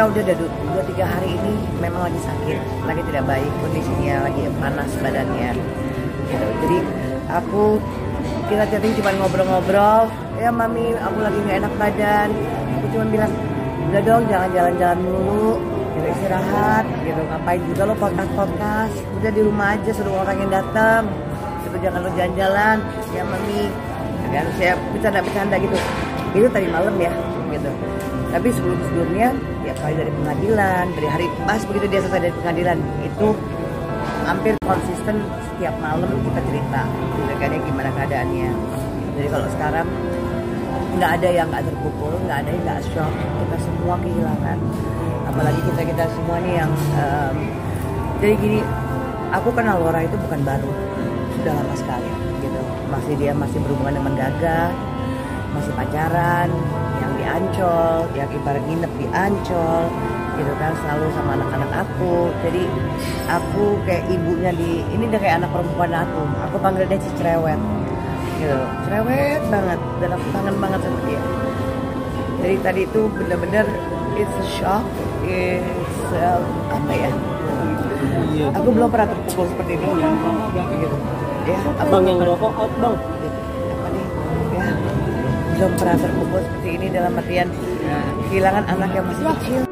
tahu dia udah 2-3 hari ini memang lagi sakit, lagi tidak baik kondisinya, lagi panas badannya gitu. Jadi kita chatting cuma ngobrol-ngobrol, ya mami aku lagi nggak enak badan, aku cuma bilang udah dong jangan jalan-jalan mulu, gitu, istirahat gitu, ngapain juga lo podcast-podcast, udah di rumah aja, suruh orang yang datang, gitu, jangan lo jalan-jalan, ya mami, dan saya bercanda-bercanda gitu. Itu tadi malam ya gitu. Tapi sebelum-sebelumnya ya kali dari pengadilan, dari hari pas begitu dia selesai dari pengadilan itu hampir konsisten setiap malam kita cerita keadaannya gimana keadaannya. Jadi kalau sekarang nggak ada yang nggak terpukul, nggak ada yang nggak shock, kita semua kehilangan. Apalagi kita semua nih yang jadi gini, aku kenal Laura itu bukan baru, sudah lama sekali gitu. Dia masih berhubungan dengan Gaga, masih pacaran, yang di Ancol, yang ibarat nginep di Ancol, gitu kan, selalu sama anak-anak aku. Jadi aku kayak ibunya ini udah kayak anak perempuan aku panggil dia si cerewet, gitu, cerewet banget, dan aku kangen banget sama dia. Jadi tadi itu bener-bener it's a shock, it's apa ya? Aku belum pernah terpukul seperti ini, gitu. Ya, abang yang ngerokok out bang. Belum pernah terpukul seperti ini dalam artian kehilangan anak yang masih kecil.